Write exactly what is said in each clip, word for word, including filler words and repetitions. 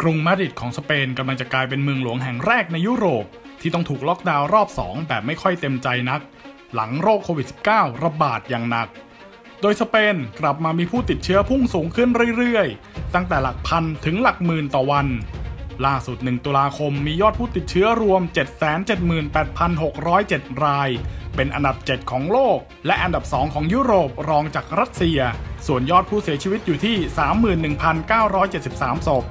กรุงมาดริดของสเปนกำลังจะกลายเป็นเมืองหลวงแห่งแรกในยุโรปที่ต้องถูกล็อกดาวน์รอบสองแบบไม่ค่อยเต็มใจนักหลังโรคโควิด สิบเก้า ระบาดอย่างหนักโดยสเปนกลับมามีผู้ติดเชื้อพุ่งสูงขึ้นเรื่อยๆตั้งแต่หลักพันถึงหลักหมื่นต่อวันล่าสุดหนึ่งตุลาคมมียอดผู้ติดเชื้อรวม เจ็ดแสนเจ็ดหมื่นแปดพันหกร้อยเจ็ด รายเป็นอันดับเจ็ดของโลกและอันดับสองของยุโรปรองจากรัสเซียส่วนยอดผู้เสียชีวิตอยู่ที่ สามหมื่นหนึ่งพันเก้าร้อยเจ็ดสิบสาม ศพ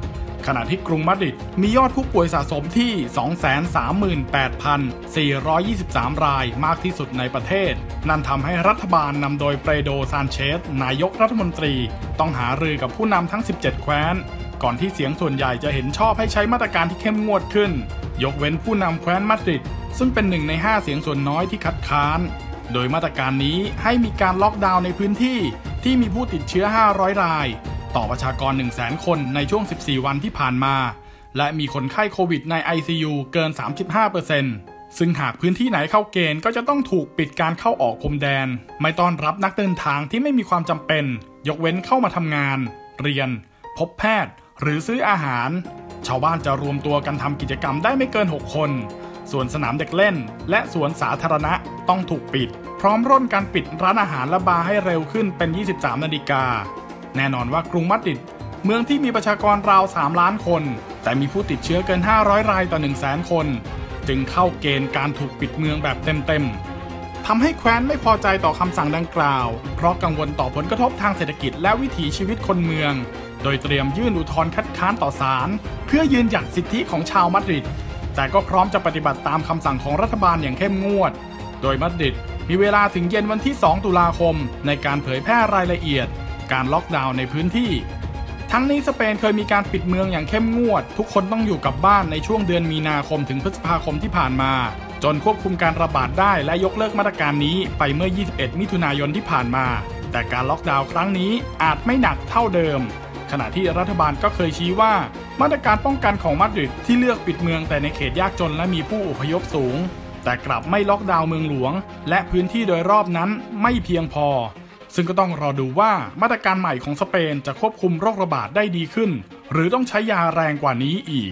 ขณะที่กรุงมาดริดมียอดผู้ป่วยสะสมที่ สองแสนสามหมื่นแปดพันสี่ร้อยยี่สิบสาม รายมากที่สุดในประเทศนั่นทำให้รัฐบาลนำโดยเปโดร ซานเชซนายกรัฐมนตรีต้องหารือกับผู้นำทั้งสิบเจ็ดแคว้นก่อนที่เสียงส่วนใหญ่จะเห็นชอบให้ใช้มาตรการที่เข้มงวดขึ้นยกเว้นผู้นำแคว้นมาดริดซึ่งเป็นหนึ่งในห้าเสียงส่วนน้อยที่คัดค้านโดยมาตรการนี้ให้มีการล็อกดาวน์ในพื้นที่ที่มีผู้ติดเชื้อห้าร้อยรายต่อประชากร หนึ่งแสน คนในช่วงสิบสี่วันที่ผ่านมาและมีคนไข้โควิดใน ไอ ซี ยู เกิน สามสิบห้าเปอร์เซ็นต์ ซึ่งหากพื้นที่ไหนเข้าเกณฑ์ก็จะต้องถูกปิดการเข้าออกพรมแดนไม่ต้อนรับนักเดินทางที่ไม่มีความจำเป็นยกเว้นเข้ามาทำงานเรียนพบแพทย์หรือซื้ออาหารชาวบ้านจะรวมตัวกันทำกิจกรรมได้ไม่เกินหกคนส่วนสนามเด็กเล่นและสวนสาธารณะต้องถูกปิดพร้อมร่นการปิดร้านอาหารและบาร์ให้เร็วขึ้นเป็นยี่สิบสามนาฬิกาแน่นอนว่ากรุงมาดริดเมืองที่มีประชากรราวสามล้านคนแต่มีผู้ติดเชื้อเกินห้าร้อยรายต่อ หนึ่งแสน คนจึงเข้าเกณฑ์การถูกปิดเมืองแบบเต็มๆทำให้แคว้นไม่พอใจต่อคำสั่งดังกล่าวเพราะกังวลต่อผลกระทบทางเศรษฐกิจและวิถีชีวิตคนเมืองโดยเตรียมยื่นอุทธรณ์คัดค้านต่อศาลเพื่อยืนหยัดสิทธิของชาวมาดริดแต่ก็พร้อมจะปฏิบัติตามคำสั่งของรัฐบาลอย่างเข้มงวดโดยมาดริดมีเวลาถึงเย็นวันที่สองตุลาคมในการเผยแพร่รายละเอียดการล็อกดาวน์ในพื้นที่ทั้งนี้สเปนเคยมีการปิดเมืองอย่างเข้มงวดทุกคนต้องอยู่กับบ้านในช่วงเดือนมีนาคมถึงพฤษภาคมที่ผ่านมาจนควบคุมการระบาดได้และยกเลิกมาตรการนี้ไปเมื่อยี่สิบเอ็ดมิถุนายนที่ผ่านมาแต่การล็อกดาวน์ครั้งนี้อาจไม่หนักเท่าเดิมขณะที่รัฐบาลก็เคยชี้ว่ามาตรการป้องกันของมาดริดที่เลือกปิดเมืองแต่ในเขตยากจนและมีผู้อพยพสูงแต่กลับไม่ล็อกดาวน์เมืองหลวงและพื้นที่โดยรอบนั้นไม่เพียงพอซึ่งก็ต้องรอดูว่ามาตรการใหม่ของสเปนจะควบคุมโรคระบาดได้ดีขึ้นหรือต้องใช้ยาแรงกว่านี้อีก